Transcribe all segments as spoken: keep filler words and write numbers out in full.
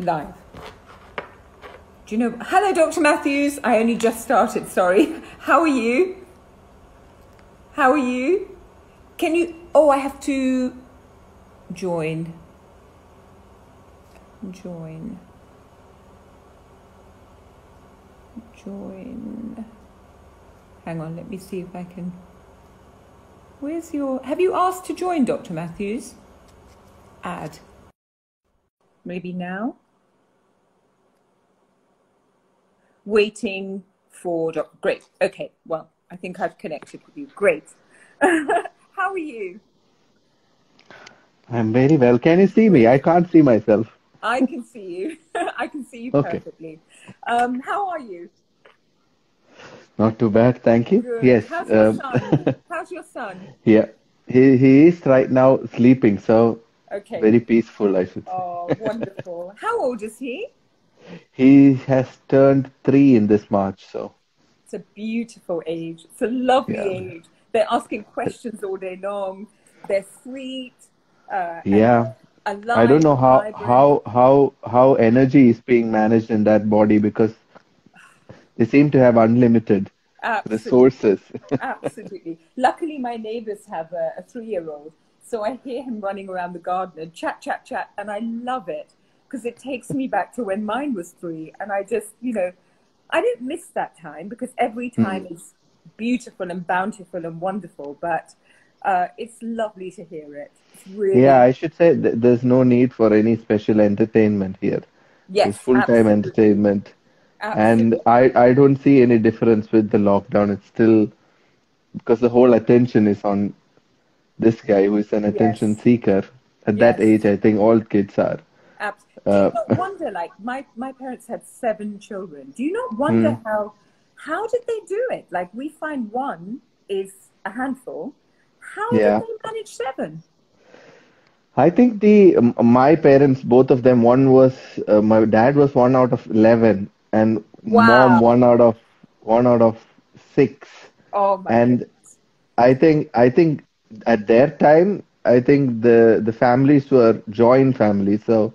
live. Do you know? Hello, Doctor Matthews. I only just started, sorry. How are you? How are you? Can you? Oh, I have to join. Join. Join. Hang on, let me see if I can. Where's your? Have you asked to join, Doctor Matthews? Add. Maybe now. Waiting for Doctor Great. Okay, well, I think I've connected with you. Great. How are you? I'm very well. Can you see me? I can't see myself. I can see you. I can see you perfectly. Okay. Um, how are you? Not too bad, thank you. Good. Yes. How's your, um, son? How's your son? Yeah, he he is right now sleeping, so okay. Very peaceful, I should say. Oh, wonderful. How old is he? He has turned three in this March, so. It's a beautiful age. It's a lovely yeah. age. They're asking questions all day long. They're sweet. Uh, yeah. Alive, I don't know how, how how how energy is being managed in that body, because they seem to have unlimited Absolutely. resources. Absolutely. Luckily, my neighbors have a, a three-year-old, so I hear him running around the garden and chat, chat, chat, and I love it because it takes me back to when mine was three, and I just, you know, I don't miss that time because every time mm. is beautiful and bountiful and wonderful, but uh, it's lovely to hear it. Really? Yeah, I should say th there's no need for any special entertainment here. Yes, it's full-time entertainment. Absolutely. And I, I don't see any difference with the lockdown. It's still, because the whole attention is on this guy who is an attention yes. seeker. At yes. that age, I think all kids are. Absolutely. Uh, do you not wonder, like, my, my parents had seven children. Do you not wonder hmm. how, how did they do it? Like, we find one is a handful. How yeah. did they manage seven? I think the um, my parents, both of them, one was uh, my dad was one out of eleven, and wow. mom one out of one out of six. Oh my! And goodness. I think I think at their time, I think the the families were joint families, so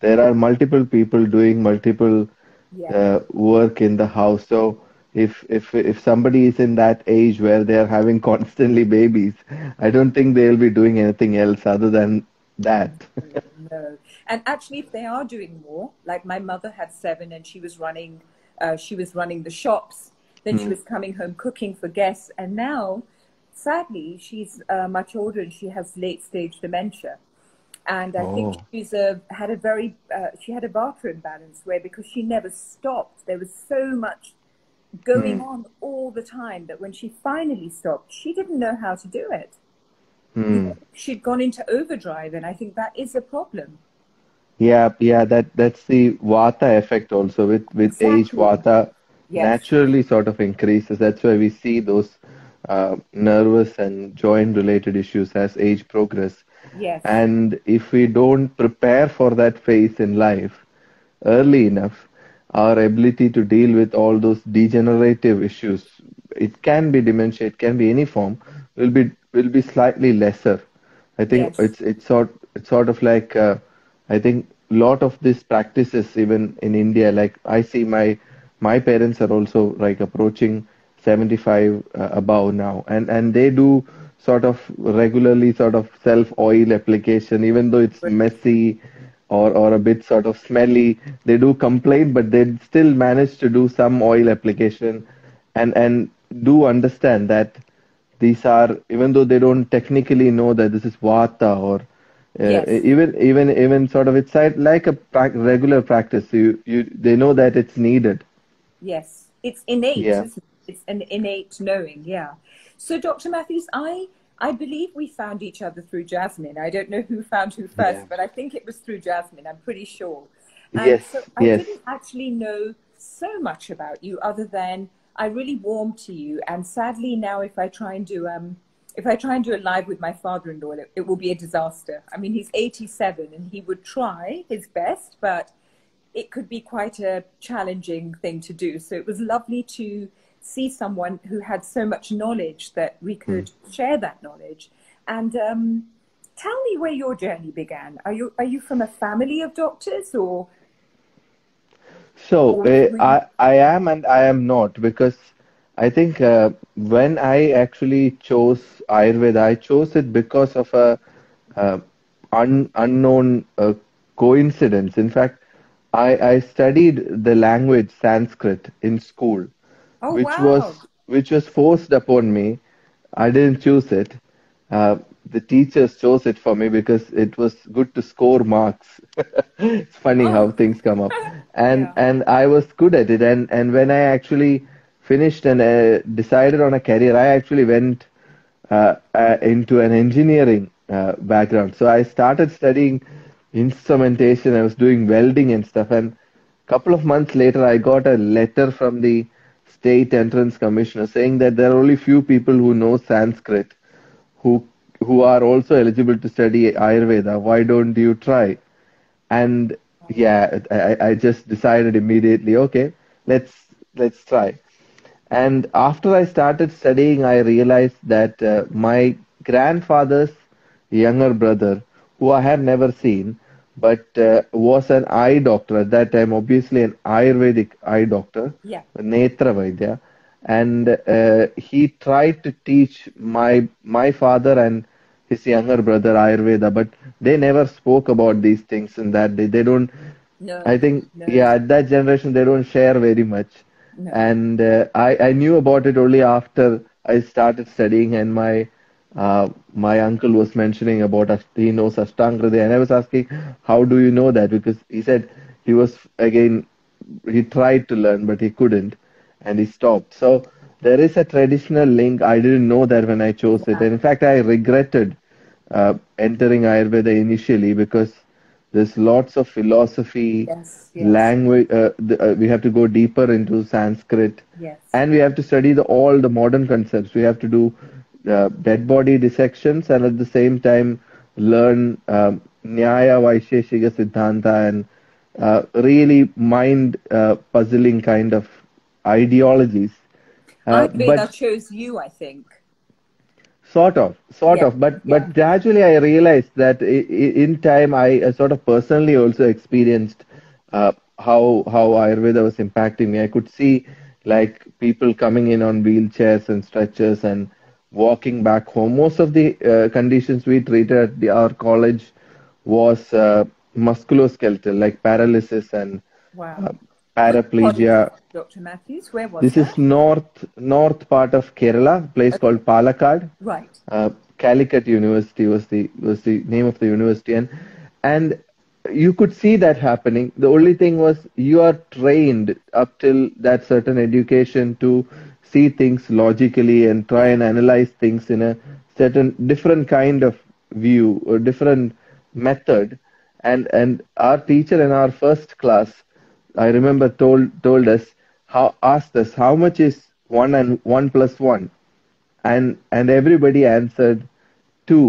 there are multiple people doing multiple yeah. uh, work in the house. So if if if somebody is in that age where they are having constantly babies, I don't think they'll be doing anything else other than that. No. And actually, if they are doing more, like my mother had seven, and she was running uh, she was running the shops, then mm. she was coming home cooking for guests, and now sadly she's uh, much older and she has late stage dementia, and I oh. think she's a, had a very uh, she had a Vata imbalance, where because she never stopped, there was so much going mm. on all the time that when she finally stopped, she didn't know how to do it. Mm. She'd gone into overdrive, and I think that is a problem. Yeah, yeah, that that's the Vata effect also. With with exactly. age, Vata yes. naturally sort of increases. That's why we see those uh, nervous and joint-related issues as age progress. Yes. And if we don't prepare for that phase in life early enough, our ability to deal with all those degenerative issues, it can be dementia, it can be any form, will be will be slightly lesser. I think yes. it's it's sort it's sort of like uh, I think a lot of these practices, even in India, like I see my my parents are also like approaching seventy-five uh, above now, and and they do sort of regularly sort of self oil application, even though it's messy. Or, or a bit sort of smelly, they do complain, but they still manage to do some oil application, and and do understand that these are, even though they don't technically know that this is Vata, or uh, yes. even even even sort of it's like a pra regular practice. You you they know that it's needed. Yes, it's innate. Yeah. It's, it's an innate knowing. Yeah. So, Doctor Matthews, I. I believe we found each other through Jasmine. I don't know who found who first, yeah. but I think it was through Jasmine. I'm pretty sure. And yes, so I yes. didn't actually know so much about you, other than I really warmed to you. And sadly, now if I try and do um, if I try and do a live with my father-in-law, it, it will be a disaster. I mean, he's eighty-seven, and he would try his best, but it could be quite a challenging thing to do. So it was lovely to see someone who had so much knowledge that we could mm. share that knowledge. And um, tell me where your journey began. Are you are you from a family of doctors, or So uh, I, I am and I am not, because I think uh, when I actually chose Ayurveda, I chose it because of a uh, un, unknown uh, coincidence. In fact, I, I studied the language Sanskrit in school, oh, which wow. was which was forced upon me. I didn't choose it. Uh, the teachers chose it for me because it was good to score marks. It's funny oh. how things come up. And yeah. and I was good at it. And, and when I actually finished and uh, decided on a career, I actually went uh, uh, into an engineering uh, background. So I started studying instrumentation. I was doing welding and stuff. And a couple of months later, I got a letter from the State Entrance Commissioner saying that there are only few people who know Sanskrit who who are also eligible to study Ayurveda. Why don't you try? And yeah, I, I just decided immediately, okay, let's let's try. And after I started studying, I realized that uh, my grandfather's younger brother, who I have never seen, but uh, was an eye doctor at that time, obviously an Ayurvedic eye doctor, yeah. Netravaidya. And uh, he tried to teach my my father and his younger brother Ayurveda, but they never spoke about these things in that day. They don't, no, I think, no. yeah, at that generation, they don't share very much. No. And uh, I, I knew about it only after I started studying, and my Uh, my uncle was mentioning about, he knows Ashtanga Hridaya, and I was asking, how do you know that? Because he said he was, again, he tried to learn, but he couldn't, and he stopped. So there is a traditional link. I didn't know that when I chose yeah. it. And in fact, I regretted uh, entering Ayurveda initially, because there's lots of philosophy, yes, yes. language, uh, the, uh, we have to go deeper into Sanskrit, yes. and we have to study the, all the modern concepts. We have to do Uh, dead body dissections, and at the same time learn um, Nyaya Vaisheshika Siddhanta, and uh, really mind uh, puzzling kind of ideologies. Uh, Ayurveda chose you, I think. Sort of, sort yeah. of, but yeah. but gradually I realized that in time I sort of personally also experienced uh, how how Ayurveda was impacting me. I could see like people coming in on wheelchairs and stretchers and walking back home. Most of the uh, conditions we treated at the, our college was uh, musculoskeletal, like paralysis and wow. uh, paraplegia. Doctor Matthews, where was this? That? Is north north part of Kerala, a place okay. called Palakkad. Right. Uh, Calicut University was the was the name of the university, and and you could see that happening. The only thing was you are trained up till that certain education to see things logically and try and analyze things in a certain different kind of view or different method. And and our teacher in our first class, I remember, told told us, how asked us, how much is one and one plus one? And and everybody answered two.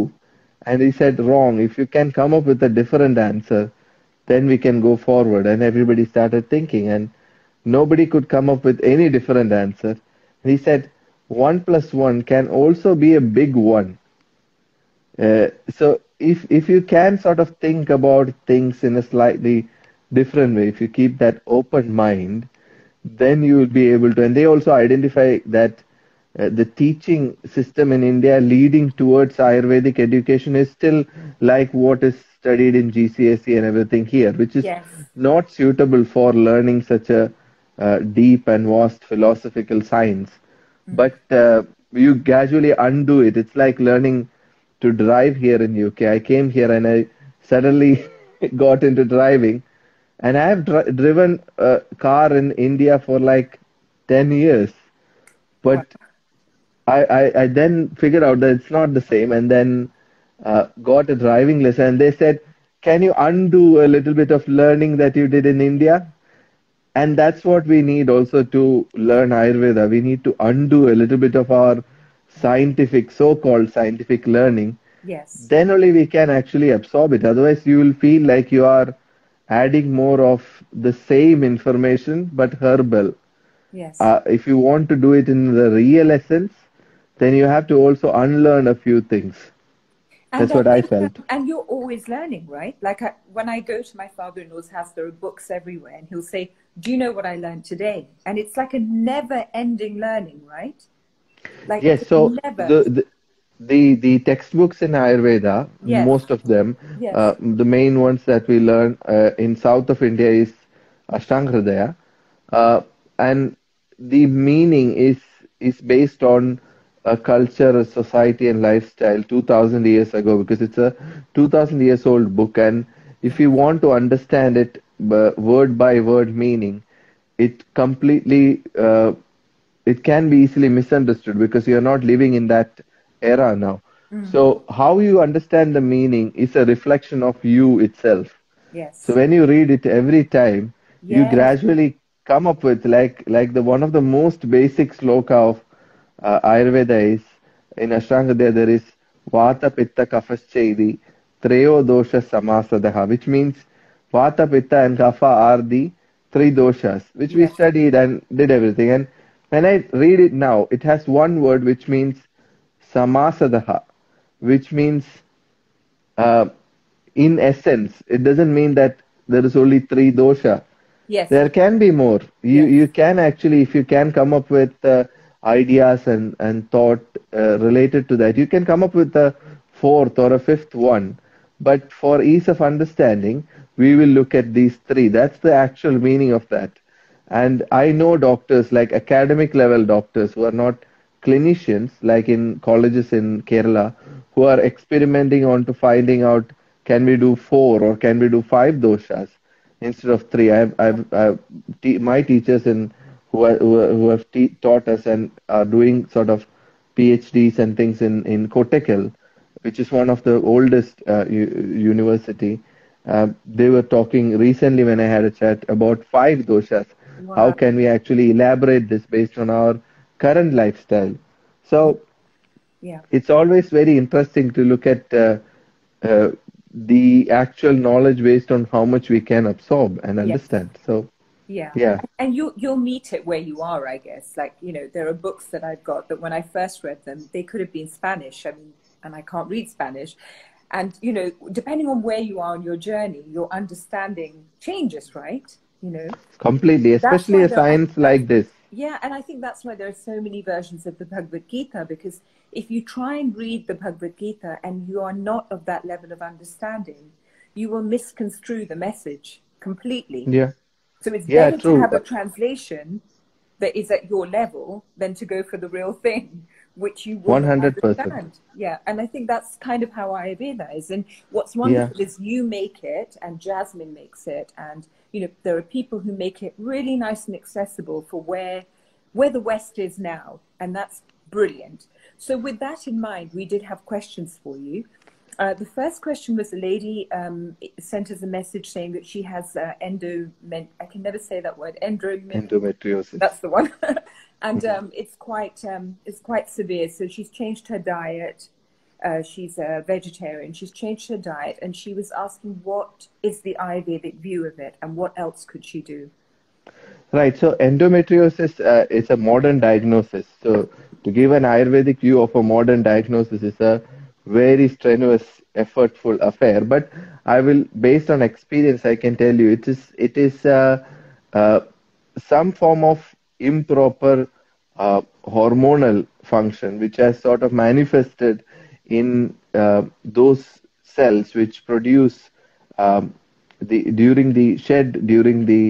And he said, wrong. If you can come up with a different answer, then we can go forward. And everybody started thinking, and nobody could come up with any different answer. He said, one plus one can also be a big one. Uh, so if if you can sort of think about things in a slightly different way, if you keep that open mind, then you will be able to. And they also identify that uh, the teaching system in India leading towards Ayurvedic education is still like what is studied in G C S E and everything here, which is yes. not suitable for learning such a Uh, deep and vast philosophical science, mm. but uh, you gradually undo it. It's like learning to drive here in U K. I came here and I suddenly got into driving, and I have dri driven a car in India for like ten years, but wow. I, I, I then figured out that it's not the same, and then uh, got a driving lesson, and they said, can you undo a little bit of learning that you did in India? And that's what we need also to learn Ayurveda. We need to undo a little bit of our scientific, so-called scientific learning. Yes. Then only we can actually absorb it. Otherwise, you will feel like you are adding more of the same information, but herbal. Yes. Uh, if you want to do it in the real essence, then you have to also unlearn a few things. And that's what I felt. And you're always learning, right? Like I, when I go to my father-in-law's house, there are books everywhere, and he'll say, do you know what I learned today? And it's like a never-ending learning, right? Like yes, so never... the, the, the, the textbooks in Ayurveda, yes. most of them, yes. uh, the main ones that we learn uh, in south of India is Ashtanga Hridaya. Uh, and the meaning is, is based on a culture, a society and lifestyle two thousand years ago, because it's a two thousand years old book. And if you want to understand it uh, word by word meaning, it completely, uh, it can be easily misunderstood because you're not living in that era now. Mm. So how you understand the meaning is a reflection of you itself. Yes. So when you read it every time, yes. you gradually come up with like, like the one of the most basic sloka of Uh, Ayurveda is, in Ashtanga there, there is Vata, Pitta, Kapha, Chedi, Treyo Dosha, Samasadaha, which means Vata, Pitta and Kapha are the three doshas, which we studied and did everything. And when I read it now, it has one word which means Samasadaha, which means uh, in essence. It doesn't mean that there is only three dosha. Yes. There can be more. You, yes. you can actually, if you can come up with... Uh, ideas and, and thought uh, related to that. You can come up with a fourth or a fifth one, but for ease of understanding, we will look at these three. That's the actual meaning of that. And I know doctors, like academic level doctors who are not clinicians, like in colleges in Kerala, who are experimenting on to finding out, can we do four or can we do five doshas instead of three? I've, I've, I've te- my teachers in Who, are, who have te- taught us and are doing sort of PhDs and things in, in Kottakkal, which is one of the oldest uh, u- university. Uh, they were talking recently when I had a chat about five doshas. Wow. How can we actually elaborate this based on our current lifestyle? So yeah. it's always very interesting to look at uh, uh, the actual knowledge based on how much we can absorb and understand. Yes. So. Yeah. yeah, and you, you'll meet it where you are, I guess. Like, you know, there are books that I've got that when I first read them, they could have been Spanish, I mean, and I can't read Spanish. And, you know, depending on where you are on your journey, your understanding changes, right? You know? Completely, especially a science are, like this. Yeah, and I think that's why there are so many versions of the Bhagavad Gita, because if you try and read the Bhagavad Gita and you are not of that level of understanding, you will misconstrue the message completely. Yeah. So it's yeah, better true. to have a translation that is at your level than to go for the real thing, which you won't understand. Yeah, and I think that's kind of how Ayurveda is. And what's wonderful yeah. is you make it, and Jasmine makes it, and you know there are people who make it really nice and accessible for where where the West is now, and that's brilliant. So with that in mind, we did have questions for you. Uh, the first question was a lady um, sent us a message saying that she has uh, endomen I can never say that word endomen endometriosis. That's the one, and um, it's quite um, it's quite severe. So she's changed her diet. Uh, she's a vegetarian. She's changed her diet, and she was asking what is the Ayurvedic view of it, and what else could she do? Right. So endometriosis uh, is a modern diagnosis. So to give an Ayurvedic view of a modern diagnosis is a very strenuous, effortful affair, but I will, based on experience, I can tell you it is it is uh, uh, some form of improper uh, hormonal function which has sort of manifested in uh, those cells which produce um, the during the shed during the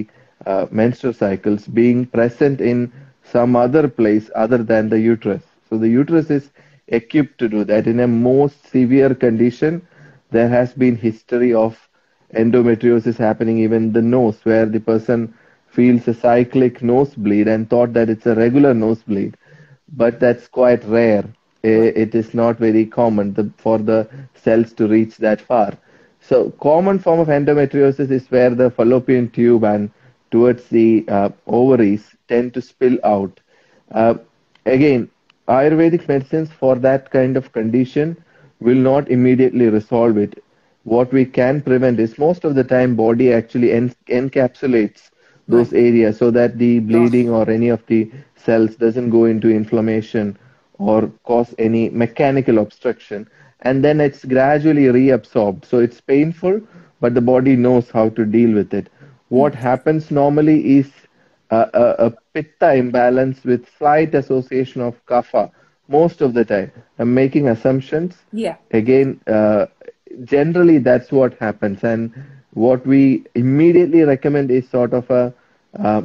uh, menstrual cycles being present in some other place other than the uterus. So the uterus is equipped to do that. In a most severe condition, there has been history of endometriosis happening even in the nose, where the person feels a cyclic nosebleed and thought that it's a regular nosebleed, but that's quite rare. It is not very common for the cells to reach that far. So common form of endometriosis is where the fallopian tube and towards the uh, ovaries tend to spill out. Uh, again, Ayurvedic medicines for that kind of condition will not immediately resolve it. What we can prevent is most of the time body actually en- encapsulates those areas so that the bleeding or any of the cells doesn't go into inflammation or cause any mechanical obstruction. And then it's gradually reabsorbed. So it's painful, but the body knows how to deal with it. what happens normally is a, a, a pitta imbalance with slight association of kapha most of the time. I'm making assumptions. Yeah. Again, uh, generally that's what happens. And what we immediately recommend is sort of a uh,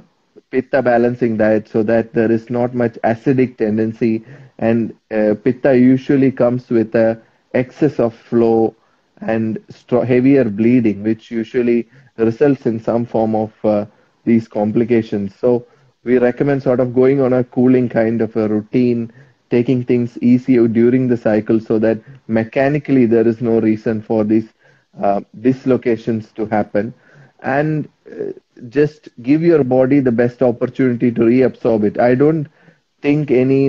pitta balancing diet so that there is not much acidic tendency. And uh, pitta usually comes with a excess of flow and heavier bleeding, which usually results in some form of uh, these complications. So we recommend sort of going on a cooling kind of a routine, taking things easier during the cycle so that mechanically there is no reason for these uh, dislocations to happen. And uh, just give your body the best opportunity to reabsorb it. I don't think any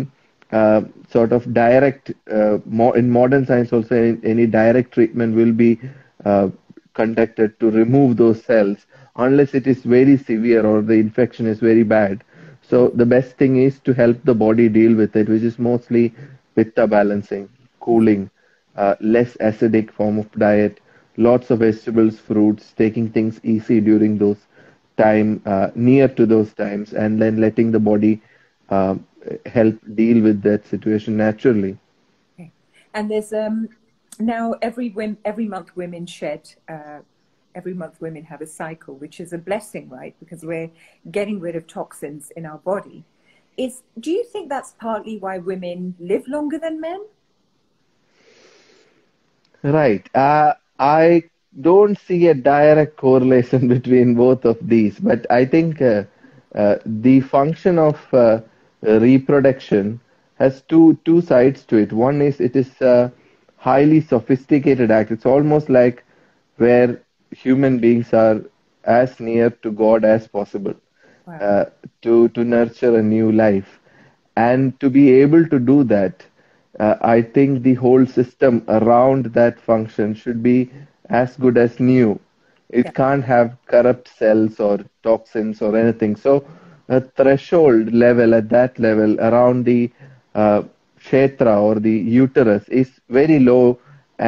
Uh, sort of direct, uh, mo in modern science also, any, any direct treatment will be uh, conducted to remove those cells unless it is very severe or the infection is very bad. So the best thing is to help the body deal with it, which is mostly pitta balancing, cooling, uh, less acidic form of diet, lots of vegetables, fruits, taking things easy during those time, uh, near to those times, and then letting the body uh, help deal with that situation naturally. Okay. And there's um now every women every month women shed uh every month women have a cycle, which is a blessing, right? Because we're getting rid of toxins in our body. Is do you think that's partly why women live longer than men? Right. uh I don't see a direct correlation between both of these, but I think uh, uh, the function of uh, Uh, reproduction has two two sides to it. One is it is a highly sophisticated act. It's almost like where human beings are as near to God as possible. Wow. uh, to to nurture a new life, and to be able to do that, uh, I think the whole system around that function should be as good as new. It yeah. can't have corrupt cells or toxins or anything. So a threshold level, at that level around the uh, kshetra or the uterus, is very low,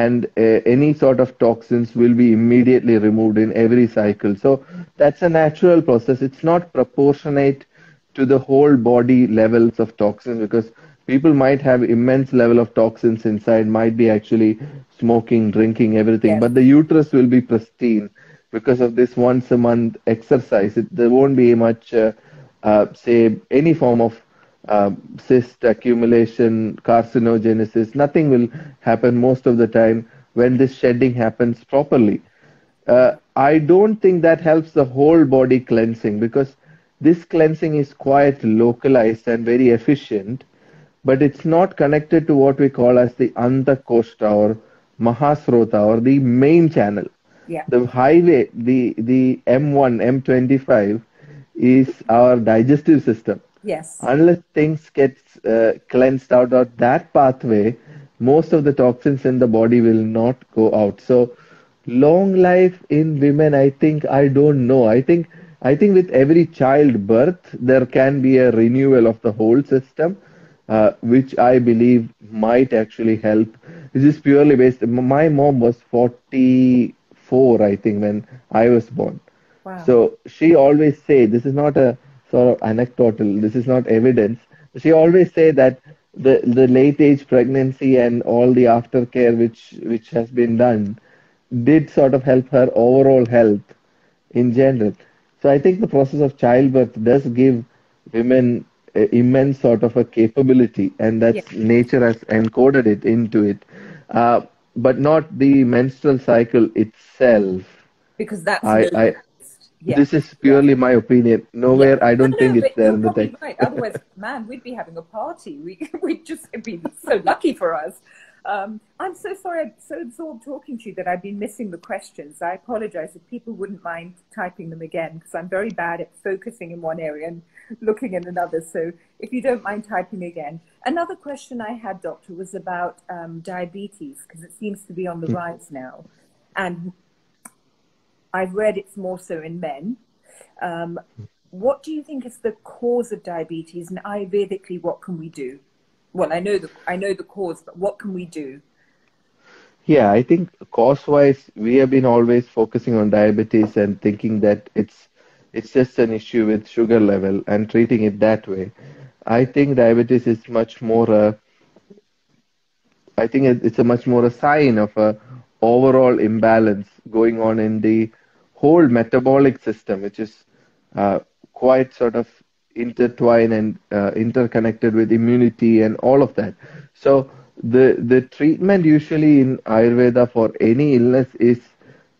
and uh, any sort of toxins will be immediately removed in every cycle. So that's a natural process. It's not proportionate to the whole body levels of toxins, because people might have immense level of toxins inside, might be actually smoking, drinking, everything. Yes. But the uterus will be pristine because of this once a month exercise. It, there won't be much... Uh, Uh, say any form of uh, cyst accumulation, carcinogenesis, nothing will happen most of the time when this shedding happens properly. Uh, I don't think that helps the whole body cleansing, because this cleansing is quite localized and very efficient, but it's not connected to what we call as the Antakoshta or Mahasrotha or the main channel. Yeah. The highway, the, the M one, M twenty-five, is our digestive system. Yes. Unless things get uh, cleansed out of that pathway, most of the toxins in the body will not go out. So long life in women, I think, I don't know. I think, I think with every childbirth, there can be a renewal of the whole system, uh, which I believe might actually help. This is purely based. My mom was forty-four, I think, when I was born. Wow. So she always say, this is not a sort of anecdotal, this is not evidence. She always say that the, the late age pregnancy and all the aftercare which, which has been done did sort of help her overall health in general. So I think the process of childbirth does give women uh, immense sort of a capability, and that's yes. nature has encoded it into it, uh, but not the menstrual cycle itself. Because that's... I, I, Yeah. This is purely yeah. my opinion. Nowhere, yeah. I don't no, think no, it's there in the text. Right. Otherwise, man, we'd be having a party. We, we'd just be so lucky for us. Um, I'm so sorry. I'm so absorbed talking to you that I've been missing the questions. I apologize if people wouldn't mind typing them again, because I'm very bad at focusing in one area and looking in another. So if you don't mind typing again. Another question I had, Doctor, was about um, diabetes, because it seems to be on the mm. rise now. And I've read it's more so in men. Um, what do you think is the cause of diabetes, and Ayurvedically, what can we do? Well, I know the I know the cause, but what can we do? Yeah, I think cause-wise, we have been always focusing on diabetes and thinking that it's It's just an issue with sugar level and treating it that way. I think diabetes is much more a, I think it's a much more a sign of a overall imbalance going on in the whole metabolic system, which is uh, quite sort of intertwined and uh, interconnected with immunity and all of that. So the, the treatment usually in Ayurveda for any illness is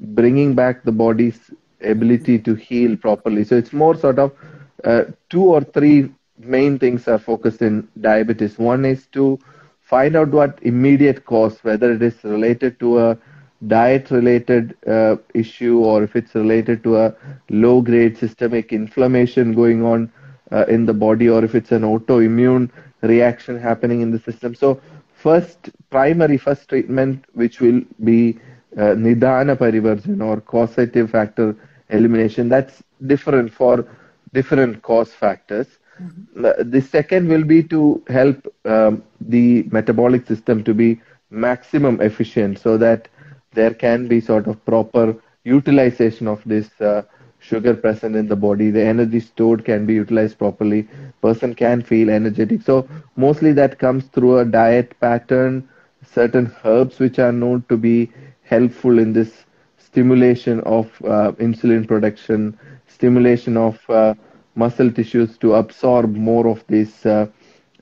bringing back the body's ability to heal properly. So it's more sort of uh, two or three main things are focused in diabetes. One is to find out what immediate cause, whether it is related to a diet-related uh, issue or if it's related to a low-grade systemic inflammation going on uh, in the body, or if it's an autoimmune reaction happening in the system. So first, primary first treatment, which will be uh, nidana parivarjan or causative factor elimination, that's different for different cause factors. Mm-hmm. The second will be to help um, the metabolic system to be maximum efficient so that there can be sort of proper utilization of this uh, sugar present in the body. The energy stored can be utilized properly. Person can feel energetic. So mostly that comes through a diet pattern, certain herbs which are known to be helpful in this stimulation of uh, insulin production, stimulation of uh, muscle tissues to absorb more of this uh,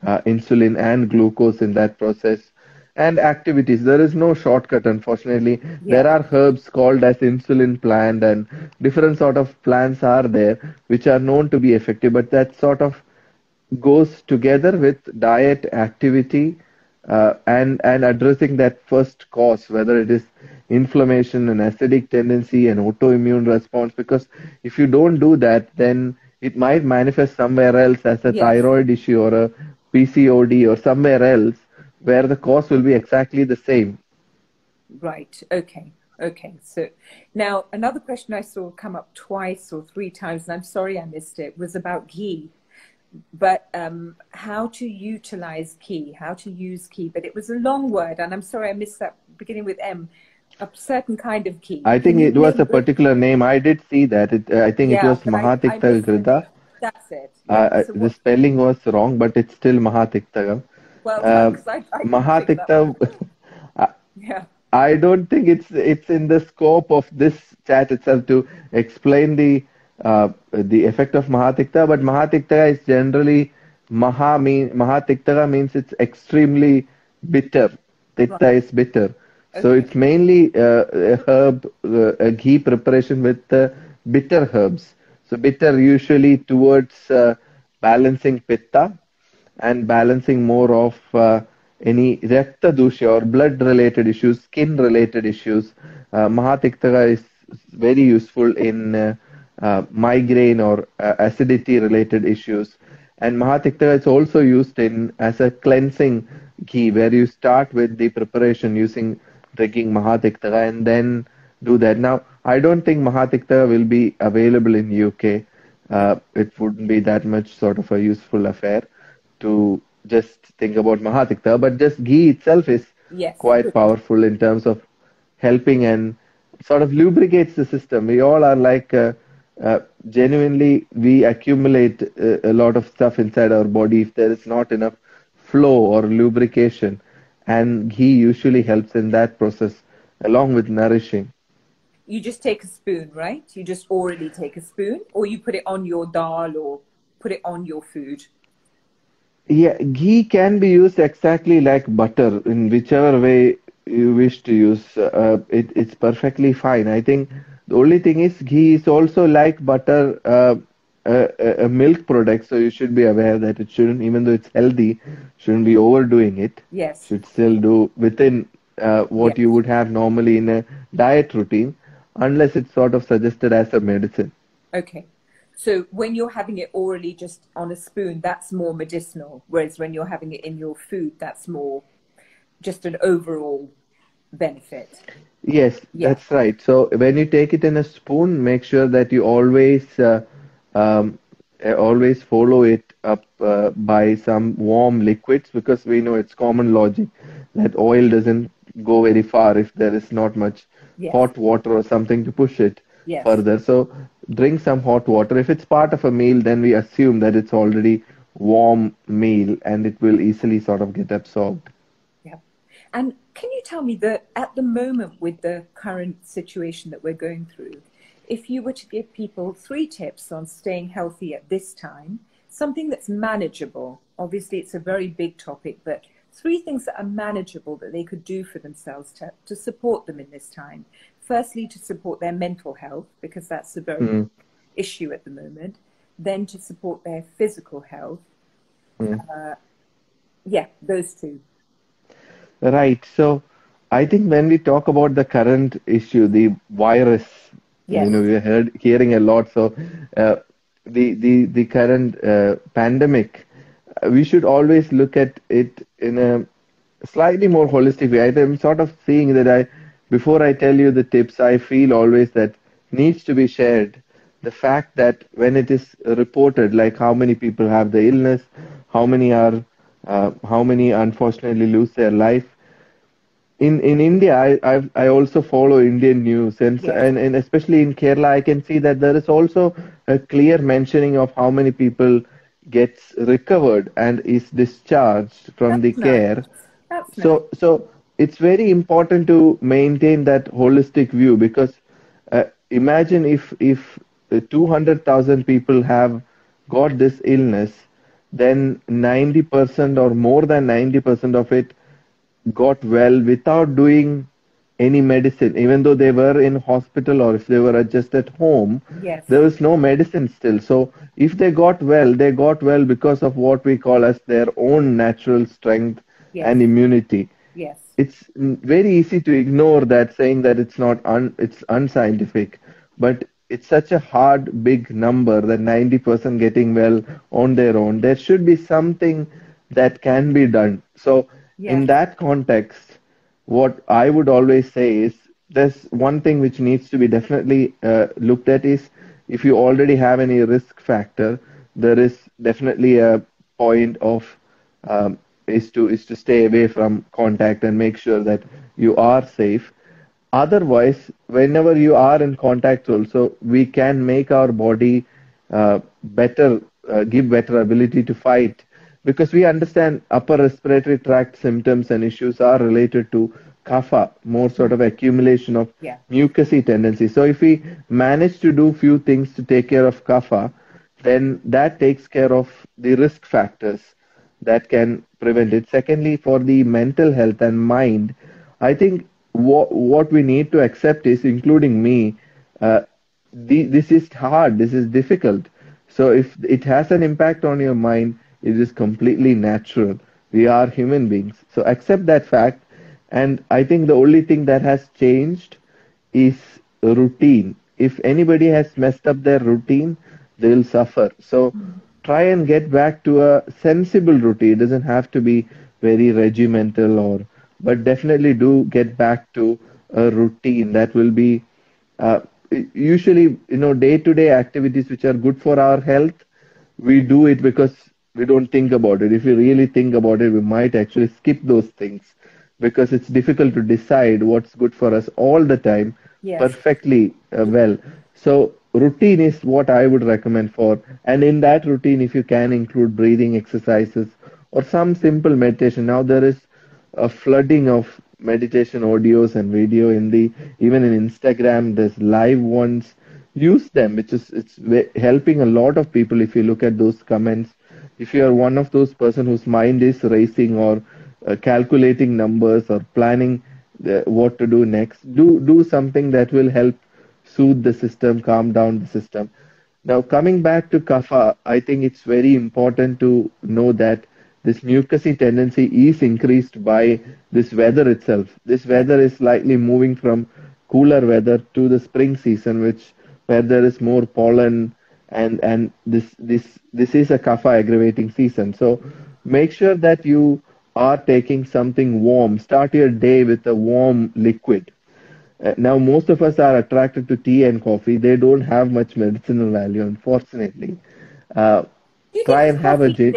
uh, insulin and glucose in that process. And activities, there is no shortcut, unfortunately. Yeah. There are herbs called as insulin plant and different sort of plants are there which are known to be effective, but that sort of goes together with diet, activity, uh, and, and addressing that first cause, whether it is inflammation, an acidic tendency, an autoimmune response, because if you don't do that, then it might manifest somewhere else as a yes. thyroid issue or a P C O D or somewhere else, where the cost will be exactly the same. Right. Okay. Okay. So now another question I saw come up twice or three times, and I'm sorry I missed it, was about ghee, but um, how to utilize ghee, how to use ghee. But it was a long word, and I'm sorry I missed that beginning with M, a certain kind of ghee. I think it was a particular name. I did see that. It, uh, I think yeah, it was Mahatikta Ghrita. That's it. Yeah, uh, so the spelling was wrong, but it's still Mahatikta. Well, uh, I, I Mahatikta, I, yeah. I don't think it's it's in the scope of this chat itself to explain the uh, the effect of Mahatikta, but Mahatikta is generally Maha mean Mahatikta means it's extremely bitter. Tikta right. is bitter, okay. So it's mainly uh, a herb uh, a ghee preparation with uh, bitter herbs. So bitter usually towards uh, balancing pitta and balancing more of uh, any Rakta dusha or blood-related issues, skin-related issues. Uh, Mahatikta is very useful in uh, uh, migraine or uh, acidity-related issues. And Mahatikta is also used in as a cleansing ghee, where you start with the preparation using drinking Mahatikta and then do that. Now, I don't think Mahatikta will be available in U K. Uh, it wouldn't be that much sort of a useful affair to just think about Mahatikta, but just ghee itself is yes. quite powerful in terms of helping and sort of lubricates the system. We all are like, uh, uh, genuinely, we accumulate uh, a lot of stuff inside our body if there is not enough flow or lubrication, and ghee usually helps in that process along with nourishing. You just take a spoon, right? You just already take a spoon, or you put it on your dal or put it on your food. Yeah, ghee can be used exactly like butter in whichever way you wish to use. Uh, it, it's perfectly fine. I think the only thing is ghee is also like butter, uh, a, a milk product. So you should be aware that it shouldn't, even though it's healthy, shouldn't be overdoing it. Yes. Should still do within uh, what yes. you would have normally in a diet routine, unless it's sort of suggested as a medicine. Okay. So when you're having it orally, just on a spoon, that's more medicinal. Whereas when you're having it in your food, that's more just an overall benefit. Yes, yes. That's right. So when you take it in a spoon, make sure that you always uh, um, always follow it up uh, by some warm liquids, because we know it's common logic that oil doesn't go very far if there is not much yes. hot water or something to push it yes. further. So drink some hot water. If it's part of a meal, then we assume that it's already warm meal and it will easily sort of get absorbed. Yeah. And can you tell me that at the moment, with the current situation that we're going through, if you were to give people three tips on staying healthy at this time, something that's manageable, obviously it's a very big topic, but three things that are manageable that they could do for themselves to, to support them in this time. Firstly, to support their mental health, because that's a very mm. issue at the moment. Then to support their physical health. Mm. Uh, yeah, those two. Right. So I think when we talk about the current issue, the virus, yes. you know, we heard hearing a lot. So uh, the, the, the current uh, pandemic, we should always look at it in a slightly more holistic way. I'm sort of seeing that I, before I tell you the tips, I feel always that needs to be shared. The fact that when it is reported, like how many people have the illness, how many are, uh, how many unfortunately lose their life. In in India, I I've, I also follow Indian news, and, yes. and and especially in Kerala, I can see that there is also a clear mentioning of how many people gets recovered and is discharged from That's the nice. care. That's so nice. so it's very important to maintain that holistic view, because uh, imagine if if two hundred thousand people have got this illness, then ninety percent or more than ninety percent of it got well without doing any medicine, even though they were in hospital or if they were just at home, yes. there was no medicine still. So if they got well, they got well because of what we call as their own natural strength yes. and immunity. Yes. It's very easy to ignore that, saying that it's not un, it's unscientific, but it's such a hard, big number that ninety percent getting well on their own. There should be something that can be done. So yes. in that context, what I would always say is there's one thing which needs to be definitely uh, looked at is if you already have any risk factor, there is definitely a point of um, is to is to stay away from contact and make sure that you are safe. Otherwise, whenever you are in contact also, we can make our body uh, better, uh, give better ability to fight, because we understand upper respiratory tract symptoms and issues are related to kapha, more sort of accumulation of yeah. mucousy tendency. So if we manage to do few things to take care of kapha, then that takes care of the risk factors that can prevent it. Secondly, for the mental health and mind, I think what we need to accept is, including me, uh, the, this is hard, this is difficult. So if it has an impact on your mind, it is completely natural. We are human beings. So accept that fact. And I think the only thing that has changed is routine. If anybody has messed up their routine, they'll suffer. So try and get back to a sensible routine. It doesn't have to be very regimental, or but definitely do get back to a routine that will be uh, usually, you know, day-to-day activities which are good for our health. We do it because we don't think about it. If we really think about it, we might actually skip those things, because it's difficult to decide what's good for us all the time yes. perfectly uh, well. So routine is what I would recommend for. And in that routine, if you can include breathing exercises or some simple meditation. Now there is a flooding of meditation audios and video in the even in Instagram. There's live ones. Use them, which is it's helping a lot of people. If you look at those comments, if you are one of those person whose mind is racing or uh, calculating numbers or planning the, what to do next, do do something that will help soothe the system, calm down the system. Now coming back to kapha, I think it's very important to know that this mucousy tendency is increased by this weather itself. This weather is slightly moving from cooler weather to the spring season, which where there is more pollen, and and this this this is a kapha aggravating season. So make sure that you are taking something warm. Start your day with a warm liquid. Uh, now most of us are attracted to tea and coffee. They don't have much medicinal value, unfortunately. Uh, try and have a day.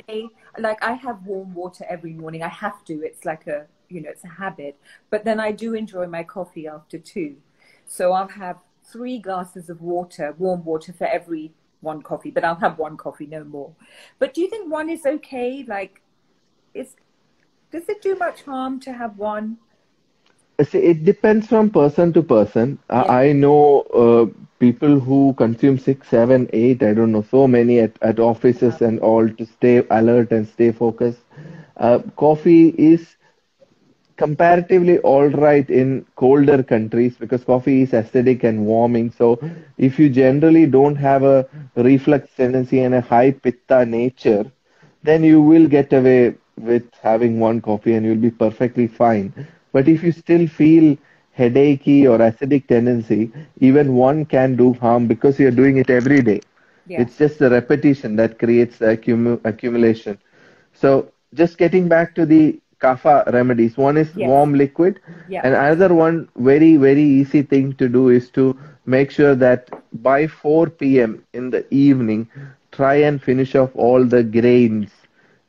Like I have warm water every morning. I have to. It's like a, you know, it's a habit. But then I do enjoy my coffee after two. So I'll have three glasses of water, warm water for every one coffee, but I'll have one coffee, no more. But do you think one is okay? Like, is, does it do much harm to have one? See, it depends from person to person. Yeah. I know uh, people who consume six, seven, eight, I don't know, so many at, at offices yeah. and all to stay alert and stay focused. Uh, coffee is comparatively all right in colder countries because coffee is acidic and warming. So if you generally don't have a reflux tendency and a high pitta nature, then you will get away with having one coffee and you'll be perfectly fine. But if you still feel headachy or acidic tendency, even one can do harm because you're doing it every day. Yeah. It's just the repetition that creates the accum accumulation. So just getting back to the Kapha remedies, one is yes. warm liquid yeah. and another one very, very easy thing to do is to make sure that by four p m in the evening, try and finish off all the grains.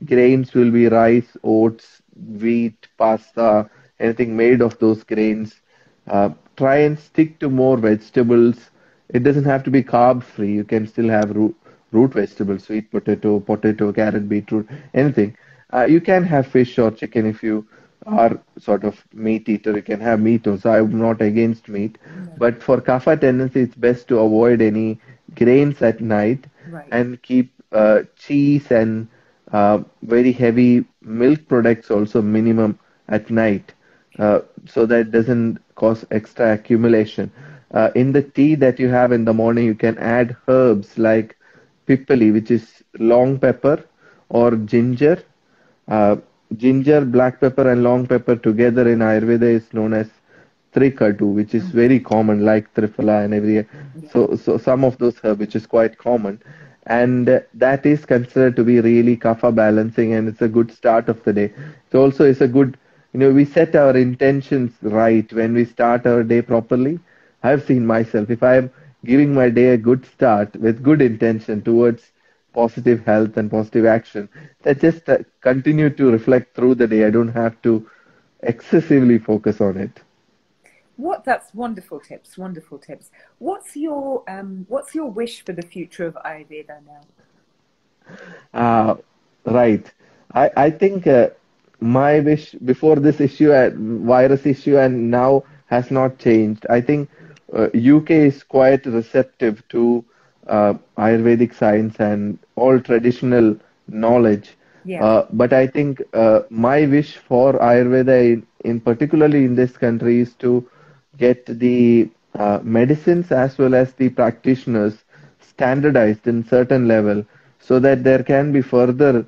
Grains will be rice, oats, wheat, pasta, anything made of those grains. Uh, try and stick to more vegetables. It doesn't have to be carb free. You can still have root, root vegetables, sweet potato, potato, carrot, beetroot, anything. Uh, you can have fish or chicken if you are sort of meat eater. You can have meat also. I'm not against meat. No. But for Kapha tendency, it's best to avoid any grains at night right. and keep uh, cheese and uh, very heavy milk products also minimum at night. Uh, so that doesn't cause extra accumulation. Uh, in the tea that you have in the morning, you can add herbs like pippali, which is long pepper, or ginger. Uh, ginger, black pepper and long pepper together in Ayurveda is known as Trikatu, which is very common, like Triphala and every... So, so some of those herbs, which is quite common. And that is considered to be really Kapha balancing, and it's a good start of the day. It also is a good... You know, we set our intentions right when we start our day properly. I've seen myself, if I'm giving my day a good start with good intention towards positive health and positive action, that just uh, continue to reflect through the day. I don't have to excessively focus on it. What? That's wonderful tips, wonderful tips. What's your, um, what's your wish for the future of Ayurveda now? Uh, right. I, I think... Uh, My wish before this issue, virus issue, and now has not changed. I think uh, U K is quite receptive to uh, Ayurvedic science and all traditional knowledge. Yeah. Uh, but I think uh, my wish for Ayurveda, in, in particularly in this country, is to get the uh, medicines as well as the practitioners standardized in certain level, so that there can be further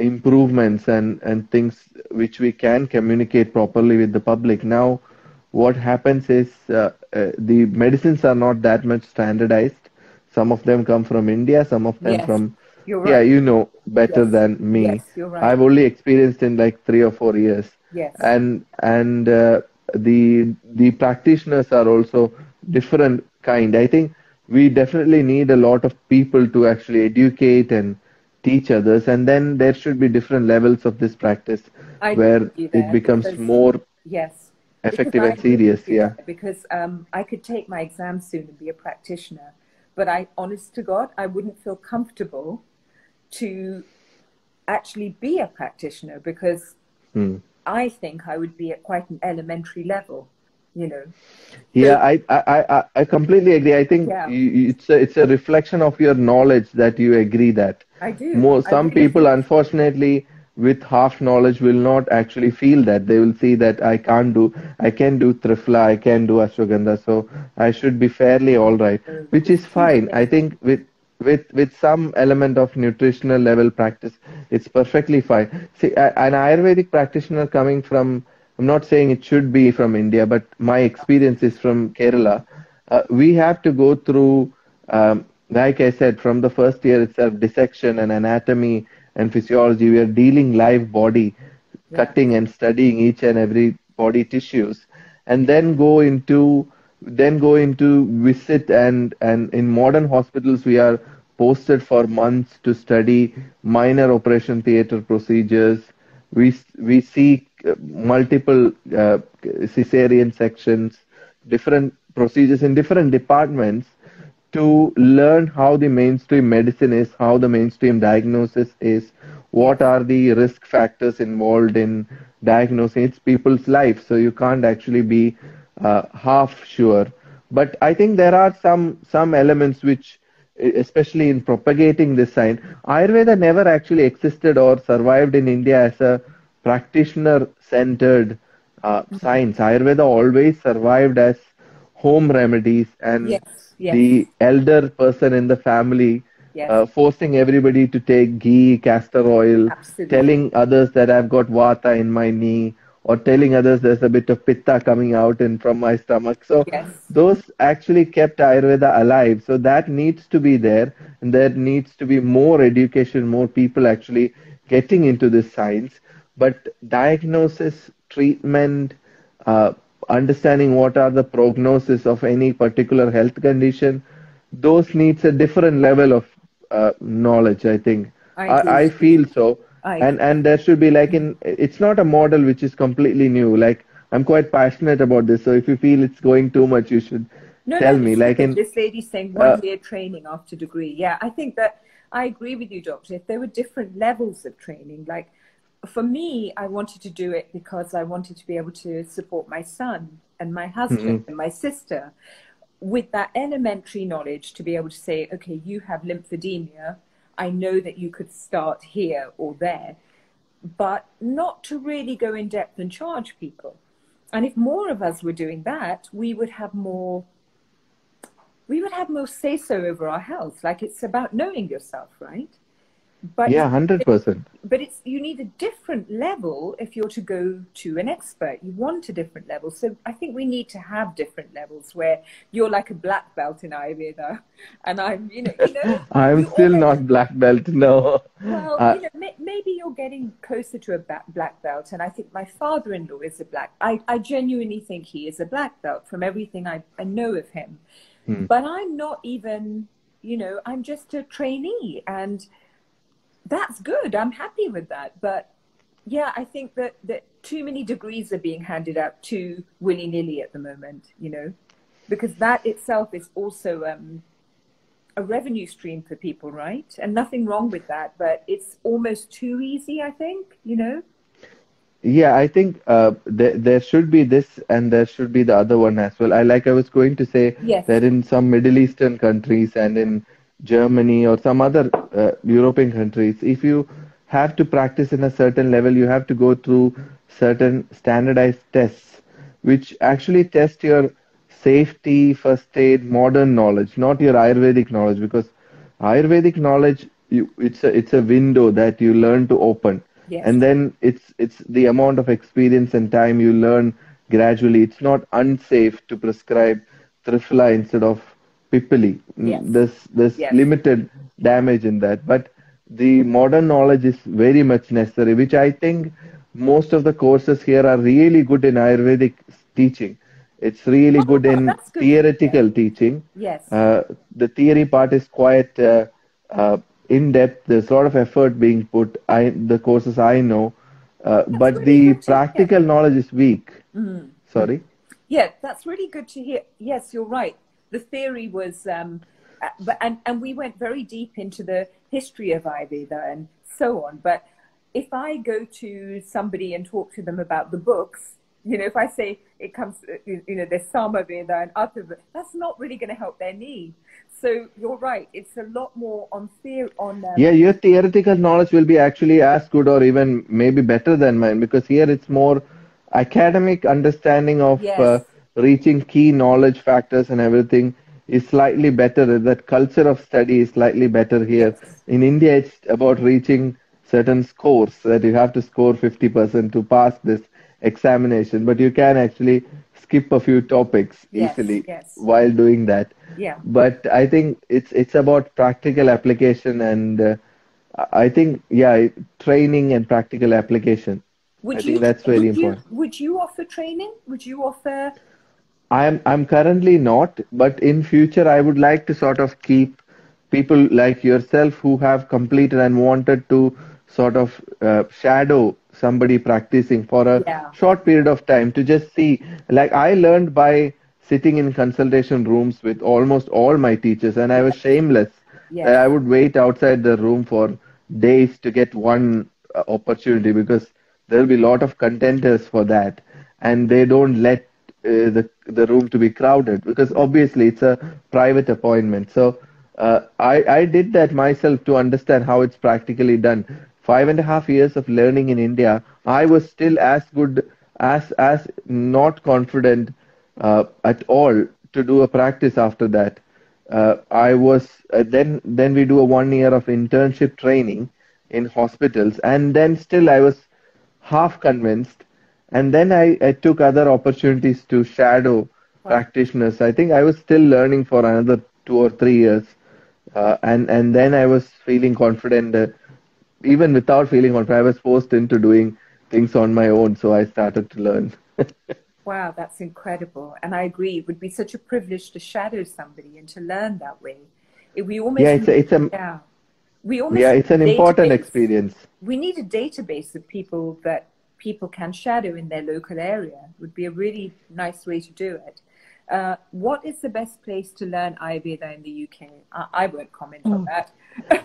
improvements and, and things which we can communicate properly with the public. Now, what happens is uh, uh, the medicines are not that much standardized. Some of them come from India, some of them yes, from... You're right. Yeah, you know better yes. than me. Yes, you're right. I've only experienced in like three or four years. Yes. And and uh, the the practitioners are also different kind. I think we definitely need a lot of people to actually educate and teach others, and then there should be different levels of this practice I where it becomes because, more yes. effective and serious. Yeah, because um, I could take my exam soon and be a practitioner, but I, honest to God, I wouldn't feel comfortable to actually be a practitioner because hmm. I think I would be at quite an elementary level. You know. Yeah, I, I, I completely agree. I think yeah. you, it's, a, it's a reflection of your knowledge that you agree that. I do. More, some I do. people, unfortunately, with half knowledge will not actually feel that. They will see that I can't do, I can do Triphala, I can do Ashwagandha, so I should be fairly all right, which is fine. I think with, with, with some element of nutritional level practice, it's perfectly fine. See, an Ayurvedic practitioner coming from... I'm not saying it should be from India, but my experience is from Kerala. Uh, we have to go through, um, like I said, from the first year itself, dissection and anatomy and physiology. We are dealing live body, yeah. cutting and studying each and every body tissues, and then go into then go into visit and and in modern hospitals we are posted for months to study minor operation theater procedures. We we see multiple uh, cesarean sections, different procedures in different departments to learn how the mainstream medicine is, how the mainstream diagnosis is, what are the risk factors involved in diagnosing. It's people's life, so you can't actually be uh, half sure. But I think there are some, some elements which, especially in propagating this science, Ayurveda never actually existed or survived in India as a practitioner-centered uh, science. Ayurveda always survived as home remedies and yes, yes. the elder person in the family yes. uh, forcing everybody to take ghee, castor oil, absolutely. Telling others that I've got Vata in my knee, or telling others there's a bit of Pitta coming out in from my stomach. So yes. those actually kept Ayurveda alive. So that needs to be there, and there needs to be more education, more people actually getting into this science. But diagnosis, treatment, uh, understanding what are the prognosis of any particular health condition, those needs a different level of uh, knowledge, I think. I, I, I feel so. I and and there should be like in, it's not a model which is completely new. Like, I'm quite passionate about this. So if you feel it's going too much, you should no, tell no, me. Like in, this lady's saying one uh, year training after degree. Yeah, I think that I agree with you, Doctor. If there were different levels of training, like, for me, I wanted to do it because I wanted to be able to support my son and my husband mm-hmm. and my sister with that elementary knowledge to be able to say, okay, you have lymphedema. I know that you could start here or there, but not to really go in depth and charge people. And if more of us were doing that, we would have more, we would have more say-so over our health. Like, it's about knowing yourself, right? But yeah, one hundred percent. But it's, you need a different level if you're to go to an expert. You want a different level. So I think we need to have different levels where you're like a black belt in Ayurveda. And I'm, you know... You know I'm still always, not black belt, no. Well, uh, you know, may, maybe you're getting closer to a black belt. And I think my father-in-law is a black... I, I genuinely think he is a black belt from everything I, I know of him. Hmm. But I'm not even, you know, I'm just a trainee and... That's good. I'm happy with that. But yeah, I think that, that too many degrees are being handed out too willy-nilly at the moment, you know, because that itself is also um, a revenue stream for people, right? And nothing wrong with that, but it's almost too easy, I think, you know? Yeah, I think uh, th there should be this and there should be the other one as well. I Like I was going to say yes. that in some Middle Eastern countries and in Germany or some other uh, European countries, if you have to practice in a certain level, you have to go through certain standardized tests, which actually test your safety, first aid, modern knowledge, not your Ayurvedic knowledge, because Ayurvedic knowledge, you, it's, a, it's a window that you learn to open. Yes. And then it's, it's the amount of experience and time you learn gradually. It's not unsafe to prescribe Triphala instead of Pipali. Yes. There's, there's yes. limited damage in that. But the modern knowledge is very much necessary, which I think most of the courses here are really good in Ayurvedic teaching. It's really oh, good in good. theoretical yes. teaching. Yes. Uh, the theory part is quite uh, uh, in-depth. There's a lot of effort being put, I, the courses I know. Uh, but really the practical knowledge is weak. Mm-hmm. Sorry? Yeah, that's really good to hear. Yes, you're right. The theory was, um, and, and we went very deep into the history of Ayurveda and so on. But if I go to somebody and talk to them about the books, you know, if I say it comes, you know, there's Samaveda and other, that's not really going to help their need. So you're right. It's a lot more on theory. On, um, yeah, your theoretical knowledge will be actually as good or even maybe better than mine, because here it's more academic understanding of... Yes. Uh, reaching key knowledge factors and everything is slightly better. That culture of study is slightly better here. In India, it's about reaching certain scores, that you have to score fifty percent to pass this examination. But you can actually skip a few topics easily yes, yes. while doing that. Yeah. But I think it's it's about practical application and uh, I think, yeah, training and practical application. Would I you, think that's really would important. You, would you offer training? Would you offer... I'm, I'm currently not, but in future I would like to sort of keep people like yourself who have completed and wanted to sort of uh, shadow somebody practicing for a yeah. short period of time to just see. Like I learned by sitting in consultation rooms with almost all my teachers, and I was shameless. Yes. I would wait outside the room for days to get one opportunity, because there will be a lot of contenders for that, and they don't let uh, the the room to be crowded, because obviously it's a private appointment. So uh, I, I did that myself to understand how it's practically done. Five and a half years of learning in India, I was still as good, as as not confident uh, at all to do a practice after that. Uh, I was uh, then then we do a one year of internship training in hospitals, and then still I was half convinced. And then I, I took other opportunities to shadow wow. practitioners. I think I was still learning for another two or three years, uh, and and then I was feeling confident. Uh, even without feeling confident, I was forced into doing things on my own. So I started to learn. Wow, that's incredible. And I agree, it would be such a privilege to shadow somebody and to learn that way. We almost yeah, it's a, it's a, yeah. We almost yeah, it's an database. Important experience. We need a database of people that people can shadow in their local area. It would be a really nice way to do it. Uh, what is the best place to learn Ayurveda in the U K? I, I won't comment oh. on that.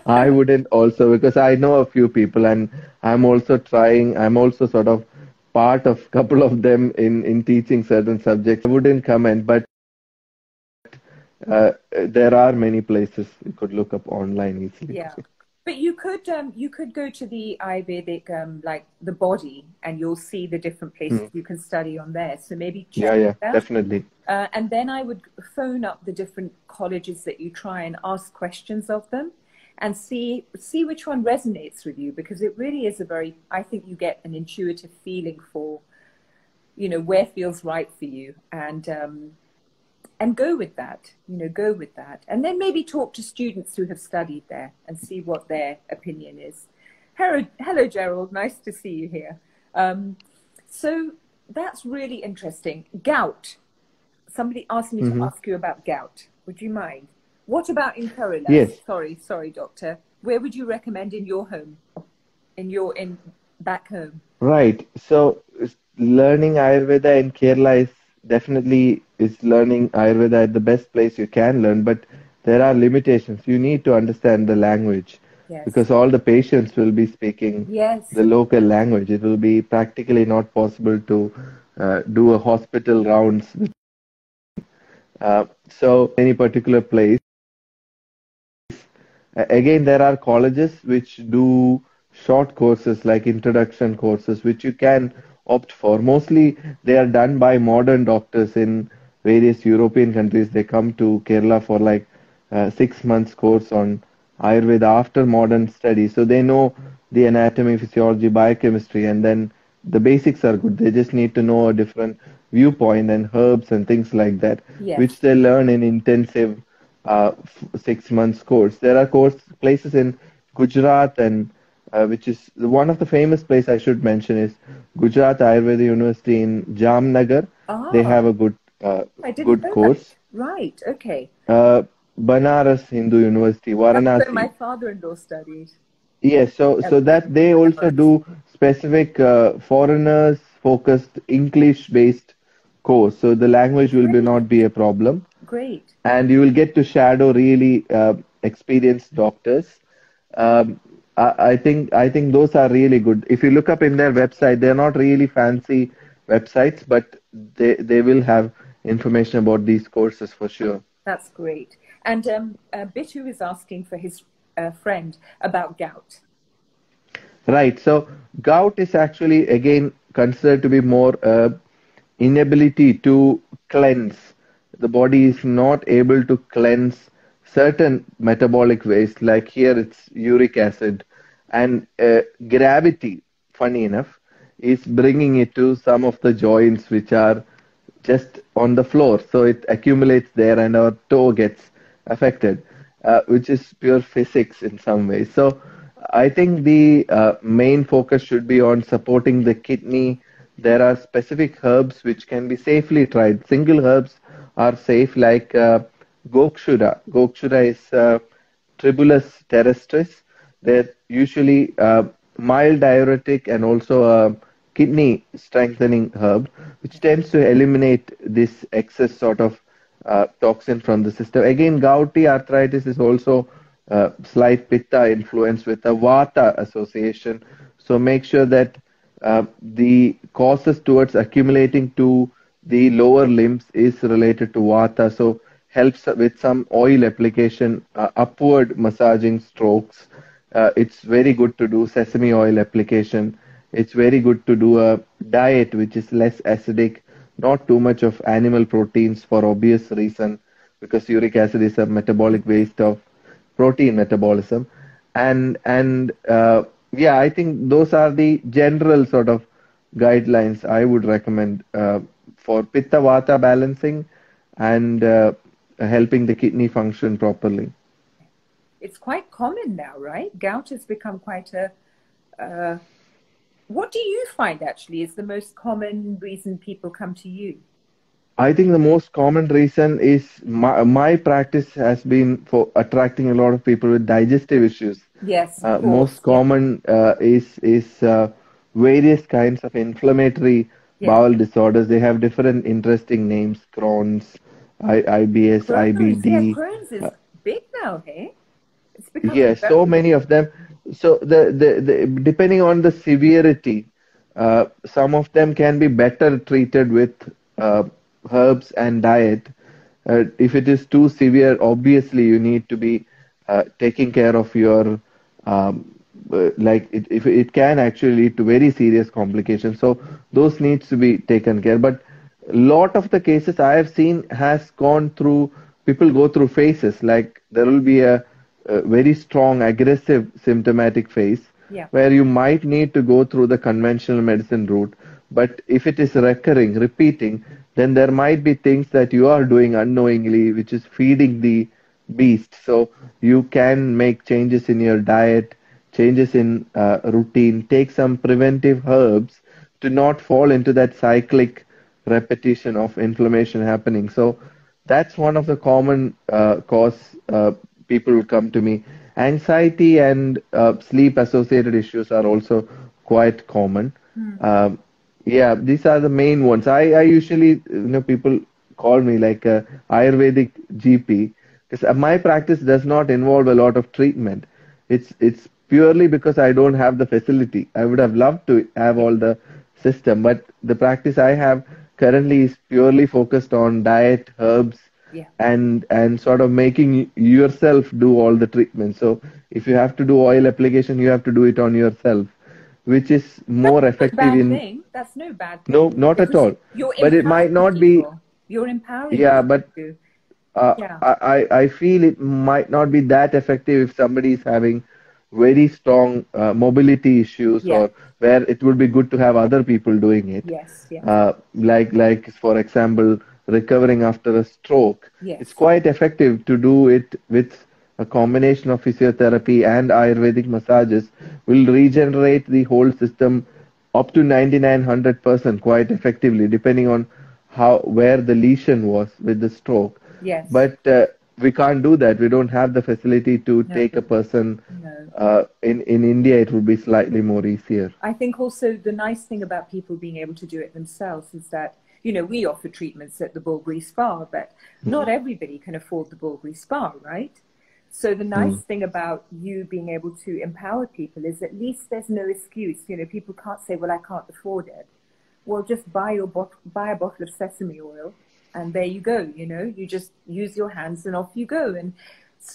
I wouldn't also, because I know a few people, and I'm also trying, I'm also sort of part of a couple of them in, in teaching certain subjects. I wouldn't comment, but uh, there are many places you could look up online easily. Yeah. But you could um, you could go to the Ayurvedic, um, like the body, and you'll see the different places mm. you can study on there. So maybe check yeah, yeah, that. Definitely. Uh, and then I would phone up the different colleges that you try and ask questions of them, and see see which one resonates with you, because it really is a very. I think you get an intuitive feeling for, you know, where feels right for you, and um, and go with that, you know, go with that. And then maybe talk to students who have studied there and see what their opinion is. Hello, hello Gerald, nice to see you here. Um, so that's really interesting. Gout. Somebody asked me mm-hmm. to ask you about gout. Would you mind? What about in Kerala? Yes. Sorry, sorry, doctor. Where would you recommend in your home, in your, in back home? Right. So learning Ayurveda in Kerala is definitely is learning Ayurveda at the best place you can learn, but there are limitations. You need to understand the language, yes. because all the patients will be speaking yes. the local language. It will be practically not possible to uh, do a hospital rounds. Uh, so any particular place. Again, there are colleges which do short courses like introduction courses, which you can opt for. Mostly they are done by modern doctors in various European countries. They come to Kerala for like a six months course on Ayurveda after modern study. So they know the anatomy, physiology, biochemistry, and then the basics are good. They just need to know a different viewpoint and herbs and things like that, yes. which they learn in intensive uh, six months course. There are course places in Gujarat and Uh, which is one of the famous places I should mention is Gujarat Ayurveda University in Jamnagar. Ah, they have a good uh, I didn't good know course. That. Right, okay. Uh, Banaras Hindu University, Varanasi. That's where my father-in-law studied. Yes, yeah, so, so that they also do specific uh, foreigners-focused English-based course. So the language will be, not be a problem. Great. And you will get to shadow really uh, experienced doctors. Um, I think I think those are really good. If you look up in their website, they're not really fancy websites, but they they will have information about these courses for sure. That's great. And um, uh, Bittu is asking for his uh, friend about gout. Right. So gout is actually again considered to be more uh, inability to cleanse. The body is not able to cleanse certain metabolic waste. Like here, it's uric acid. And uh, gravity, funny enough, is bringing it to some of the joints which are just on the floor. So it accumulates there and our toe gets affected, uh, which is pure physics in some ways. So I think the uh, main focus should be on supporting the kidney. There are specific herbs which can be safely tried. Single herbs are safe, like uh, Gokshura. Gokshura is uh, Tribulus terrestris. They're usually uh, mild diuretic and also a kidney strengthening herb, which tends to eliminate this excess sort of uh, toxin from the system. Again, gouty arthritis is also uh, slight pitta influence with a vata association. So make sure that uh, the causes towards accumulating to the lower limbs is related to vata. So helps with some oil application, uh, upward massaging strokes. Uh, it's very good to do sesame oil application. It's very good to do a diet which is less acidic, not too much of animal proteins for obvious reason, because uric acid is a metabolic waste of protein metabolism. And, and uh, yeah, I think those are the general sort of guidelines I would recommend uh, for pitta vata balancing and uh, helping the kidney function properly. It's quite common now, right? Gout has become quite a... Uh, what do you find actually is the most common reason people come to you? I think the most common reason is my, my practice has been for attracting a lot of people with digestive issues. Yes. Uh, most common uh, is, is uh, various kinds of inflammatory yeah. bowel disorders. They have different interesting names, Crohn's, I, IBS, Crohn's, I B D. Yeah, Crohn's is uh, big now, hey? Yes, yeah, so many of them. So the, the, the depending on the severity, uh, some of them can be better treated with uh, herbs and diet. Uh, if it is too severe, obviously you need to be uh, taking care of your, um, like it, if it can actually lead to very serious complications. So those needs to be taken care. But a lot of the cases I have seen has gone through, people go through phases, like there will be a Uh, very strong aggressive symptomatic phase yeah. where you might need to go through the conventional medicine route, but if it is recurring, repeating, then there might be things that you are doing unknowingly which is feeding the beast. So you can make changes in your diet, changes in uh, routine, take some preventive herbs to not fall into that cyclic repetition of inflammation happening. So that's one of the common uh, cause uh, people will come to me. Anxiety and uh, sleep-associated issues are also quite common. Mm. Um, yeah, these are the main ones. I, I usually, you know, people call me like a Ayurvedic G P, because my practice does not involve a lot of treatment. It's, it's purely because I don't have the facility. I would have loved to have all the system, but the practice I have currently is purely focused on diet, herbs, Yeah. and and sort of making yourself do all the treatment. So if you have to do oil application, you have to do it on yourself, which is more that's effective. Not a bad in thing. That's no bad thing. No, not because at all. But it might not people. be. You're empowering. Yeah, but uh, yeah. I, I feel it might not be that effective if somebody is having very strong uh, mobility issues yeah. or where it would be good to have other people doing it. Yes. Yeah. Uh, like like for example, recovering after a stroke. Yes. It's quite effective to do it with a combination of physiotherapy and Ayurvedic massages. Will regenerate the whole system up to ninety-nine hundred percent quite effectively, depending on how where the lesion was with the stroke. Yes. But uh, we can't do that. We don't have the facility to no. take a person. No. Uh, in, in India, it would be slightly more easier. I think also the nice thing about people being able to do it themselves is that, you know, we offer treatments at the Bulgari Spa, but not everybody can afford the Bulgari Spa, right? So the nice mm. thing about you being able to empower people is at least there's no excuse. You know, people can't say, well, I can't afford it. Well, just buy, your bot buy a bottle of sesame oil and there you go. You know, you just use your hands and off you go. And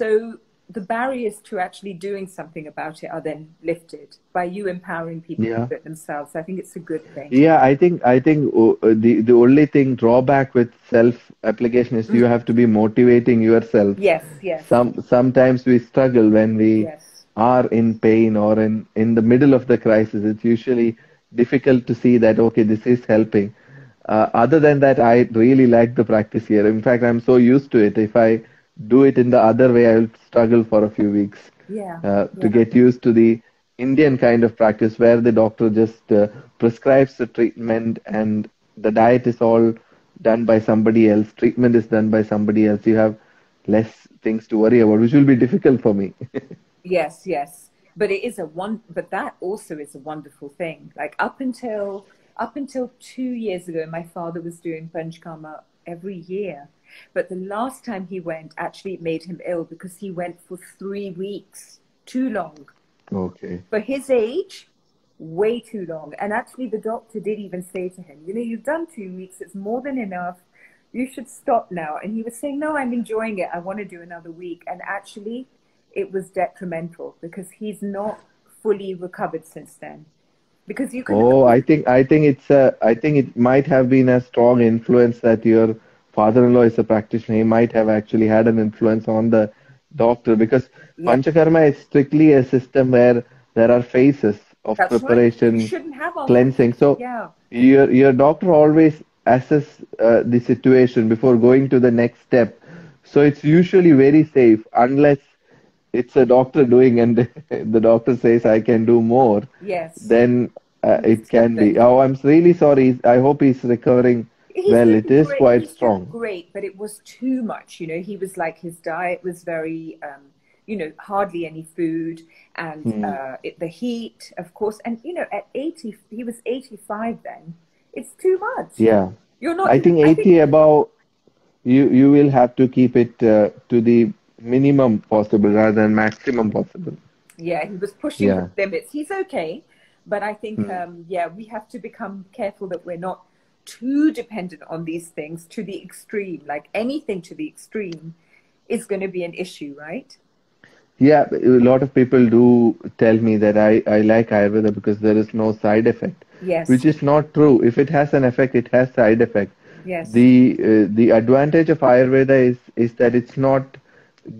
so the barriers to actually doing something about it are then lifted by you empowering people yeah. to do it themselves. I think it's a good thing. Yeah, I think I think the the only thing drawback with self application is mm. you have to be motivating yourself. Yes, yes. Some sometimes we struggle when we yes. are in pain or in in the middle of the crisis. It's usually difficult to see that okay, this is helping. Uh, other than that, I really like the practice here. In fact, I'm so used to it. If I do it in the other way, I will struggle for a few weeks yeah, uh, to yeah. get used to the Indian kind of practice where the doctor just uh, prescribes the treatment and the diet is all done by somebody else. Treatment is done by somebody else. You have less things to worry about, which will be difficult for me. Yes, yes. But it is a one, but that also is a wonderful thing. Like up until, up until two years ago, my father was doing Panchkarma every year. But the last time he went, actually it made him ill because he went for three weeks, too long. Okay. For his age, way too long. And actually the doctor did even say to him, you know, you've done two weeks, it's more than enough. You should stop now. And he was saying, no, I'm enjoying it. I want to do another week. And actually it was detrimental because he's not fully recovered since then. Because you can. Oh, I think I think it's a, I think it might have been a strong influence that your father-in-law is a practitioner. He might have actually had an influence on the doctor, because yeah. Panchakarma is strictly a system where there are phases of That's preparation, cleansing. So yeah. your your doctor always assess uh, the situation before going to the next step. So it's usually very safe unless it's a doctor doing and the doctor says I can do more. Yes. Then uh, it can be. Oh, I'm really sorry. I hope he's recovering he's well. It is great. Quite he's strong. Great, but it was too much. You know, he was like, his diet was very, um, you know, hardly any food, and hmm. uh, it, the heat, of course. And, you know, at eighty, he was eighty-five then. It's too much. Yeah. You're not. I think eighty I think, above, you, you will have to keep it uh, to the minimum possible rather than maximum possible. Yeah, he was pushing yeah. the limits. He's okay, but I think mm. um yeah, we have to become careful that we're not too dependent on these things to the extreme. Like anything to the extreme is going to be an issue, right? Yeah, a lot of people do tell me that I I like Ayurveda because there is no side effect. Yes, which is not true. If it has an effect, it has side effect. Yes. The uh, the advantage of Ayurveda is is that it's not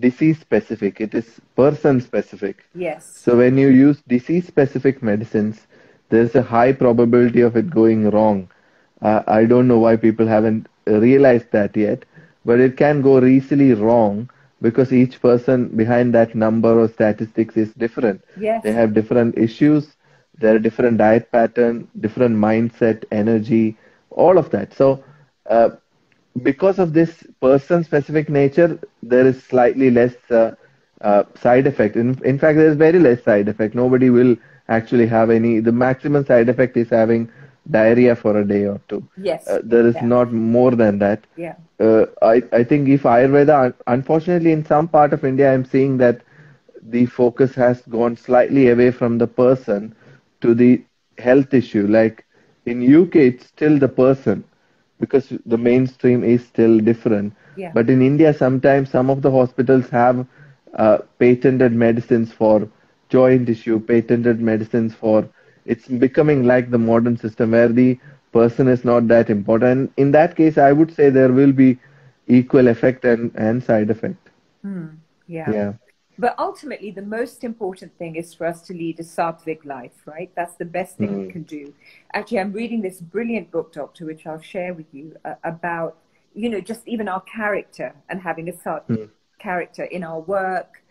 disease specific, it is person specific. Yes. So when you use disease specific medicines, there's a high probability of it going wrong. Uh, I don't know why people haven't realized that yet, but it can go easily wrong because each person behind that number or statistics is different. Yes. They have different issues, there are different diet pattern, different mindset, energy, all of that. So, uh, because of this person-specific nature, there is slightly less uh, uh, side effect. In, in fact, there is very less side effect. Nobody will actually have any. The maximum side effect is having diarrhea for a day or two. Yes. Uh, there is yeah. not more than that. Yeah. Uh, I, I think if Ayurveda, unfortunately, in some part of India, I'm seeing that the focus has gone slightly away from the person to the health issue. Like in U K, it's still the person, because the mainstream is still different. Yeah. But in India, sometimes some of the hospitals have uh, patented medicines for joint issue, patented medicines for... It's becoming like the modern system where the person is not that important. In that case, I would say there will be equal effect and, and side effect. Mm, yeah. yeah. But ultimately, the most important thing is for us to lead a Sattvic life, right? That's the best thing mm. we can do. Actually, I'm reading this brilliant book, Doctor, which I'll share with you uh, about, you know, just even our character and having a Sattvic mm. character in our work,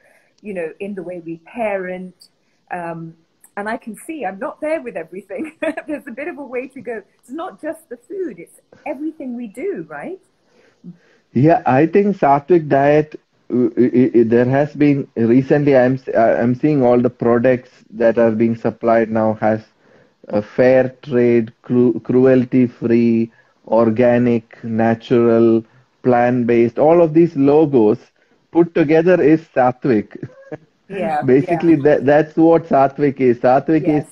you know, in the way we parent. Um, and I can see I'm not there with everything. There's a bit of a way to go. It's not just the food. It's everything we do, right? Yeah, I think Sattvic diet... There has been recently, I'm I'm seeing all the products that are being supplied now has a fair trade, cru cruelty free, organic, natural, plant based. All of these logos put together is Sattvic. Yeah. Basically, yeah. That that's what Sattvic is. Sattvic yes.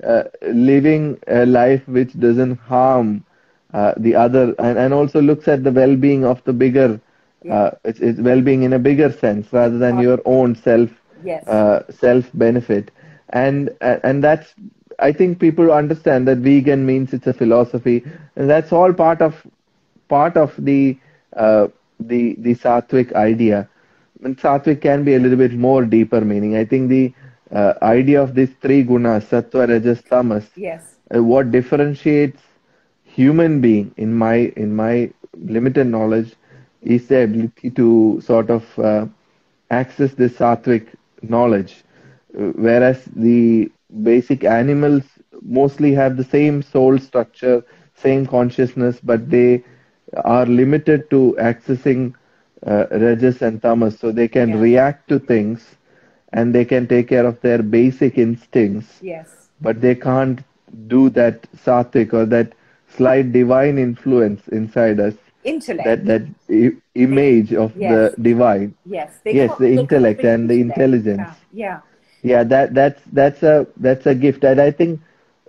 is uh, living a life which doesn't harm uh, the other, and and also looks at the well-being of the bigger. Yeah. Uh, it's, it's well-being in a bigger sense rather than your own self yes. uh, self-benefit, and uh, and that's, I think people understand that vegan means it's a philosophy, and that's all part of part of the uh, the the Sattvic idea. And Sattvic can be a little bit more deeper meaning. I think the uh, idea of these three gunas, Sattva, Rajas, Tamas, yes. uh, what differentiates human being in my in my limited knowledge is the ability to sort of uh, access the Sattvic knowledge, whereas the basic animals mostly have the same soul structure, same consciousness, but they are limited to accessing uh, Rajas and Tamas, so they can yeah. react to things and they can take care of their basic instincts. Yes. But they can't do that sattvic or that slight divine influence inside us. Intellect. That, that image of yes. the divine. Yes. They yes, the intellect and the intelligence. Ah, yeah. Yeah, that, that's, that's, a, that's a gift. And I think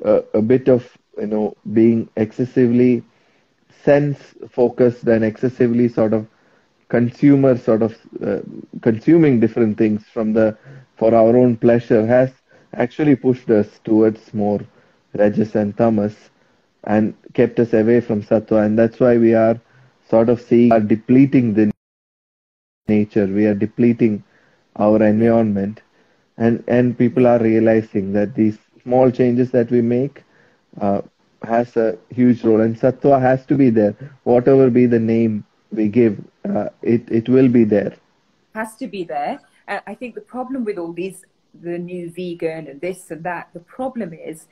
uh, a bit of, you know, being excessively sense-focused and excessively sort of consumer sort of uh, consuming different things from the for our own pleasure has actually pushed us towards more Rajas and Tamas and kept us away from Sattva, and that's why we are sort of seeing are depleting the nature, we are depleting our environment, and and people are realizing that these small changes that we make uh, has a huge role, and Sattva has to be there, whatever be the name we give, uh, it, it will be there. Has to be there. And I think the problem with all these, the new vegan and this and that, the problem is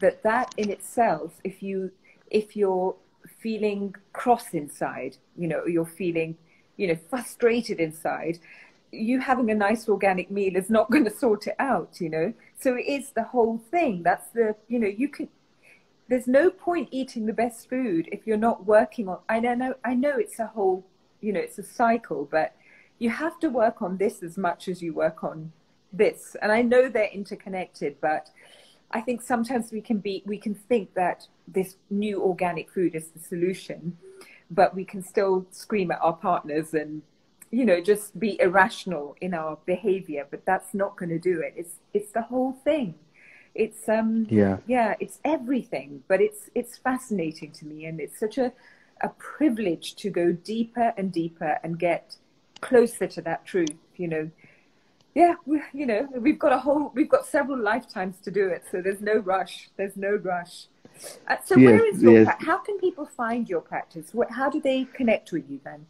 that that in itself, if, you, if you're feeling cross inside, you know, you're feeling, you know, frustrated inside, you having a nice organic meal is not going to sort it out, you know. So it is the whole thing. That's the, you know, you can... There's no point eating the best food if you're not working on, I know, I know it's a whole, you know, it's a cycle, but you have to work on this as much as you work on this. And I know they're interconnected, but I think sometimes we can be, we can think that this new organic food is the solution, but we can still scream at our partners and, you know, just be irrational in our behavior, but that's not going to do it. It's, it's the whole thing. It's um yeah yeah it's everything, but it's it's fascinating to me, and it's such a a privilege to go deeper and deeper and get closer to that truth, you know. Yeah, we, you know, we've got a whole we've got several lifetimes to do it, so there's no rush. There's no rush. Uh, so yes, where is your yes. how can people find your practice? What, how do they connect with you then?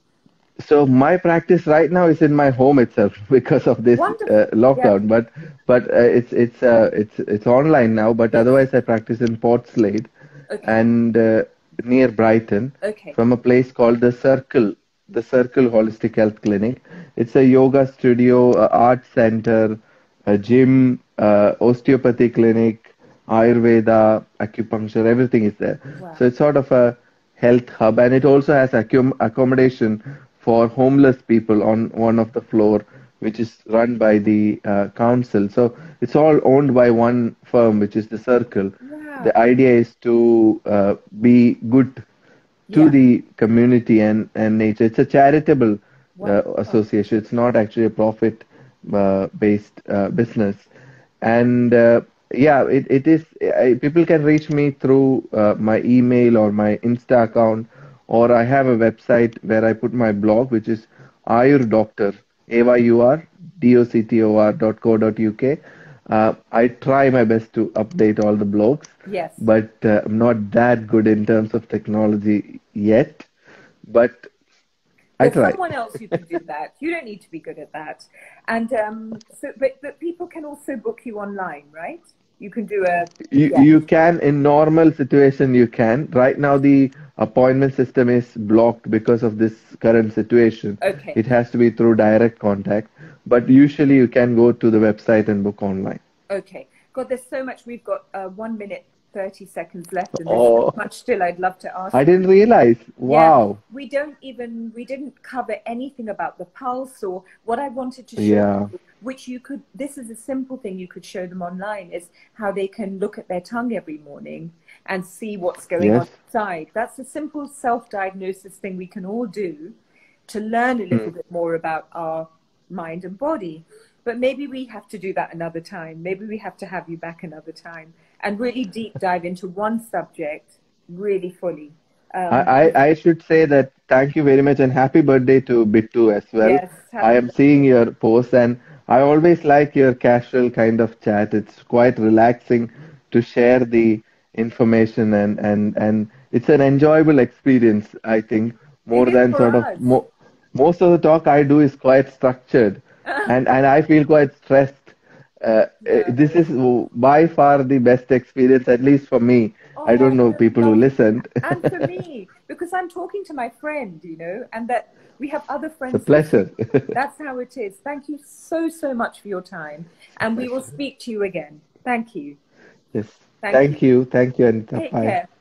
So my practice right now is in my home itself because of this uh, lockdown, yeah. but but uh, it's it's uh, it's it's online now. But yeah. otherwise, I practice in Port Slade okay. and uh, near Brighton, okay. from a place called the Circle, the Circle Holistic Health Clinic. It's a yoga studio, a art center, a gym, uh, osteopathy clinic, Ayurveda, acupuncture. Everything is there. Wow. So it's sort of a health hub, and it also has accom accommodation. for homeless people on one of the floor, which is run by the uh, council. So it's all owned by one firm, which is the Circle. Wow. The idea is to uh, be good to yeah. the community and, and nature. It's a charitable uh, association. It's not actually a profit-based uh, uh, business. And uh, yeah, it, it is. I, people can reach me through uh, my email or my Insta account, or I have a website where I put my blog, which is ayurdoctor, A Y U R D O C T O R dot co dot U K. Uh, I try my best to update all the blogs, yes. but uh, I'm not that good in terms of technology yet, but I try. There's someone else who can do that. You don't need to be good at that. And um, so, but, but people can also book you online, right? You can do a... You, yeah. you can, in normal situation, you can. Right now, the appointment system is blocked because of this current situation. Okay. It has to be through direct contact. But usually, you can go to the website and book online. Okay. God, there's so much. We've got uh, one minute, thirty seconds left. And there's oh. so much still I'd love to ask. I didn't realize. Wow. Yeah, we don't even... We didn't cover anything about the pulse or what I wanted to show yeah. you. Which you could, this is a simple thing you could show them online, is how they can look at their tongue every morning and see what's going yes. on inside. That's a simple self-diagnosis thing we can all do to learn a little mm. bit more about our mind and body. But maybe we have to do that another time. Maybe we have to have you back another time and really deep dive into one subject really fully. Um, I, I should say that thank you very much and happy birthday to Bittu as well. Yes, I am seeing your post and I always like your casual kind of chat. It's quite relaxing to share the information and, and, and it's an enjoyable experience, I think, more than sort of... Mo most of the talk I do is quite structured and, and I feel quite stressed Uh, yeah. This is by far the best experience, at least for me. Oh, I don't know people who listened. And for me, because I'm talking to my friend, you know, and that we have other friends. It's a pleasure. That's how it is. Thank you so, so much for your time. And we will speak to you again. Thank you. Yes. Thank, Thank you. you. Thank you. And take care.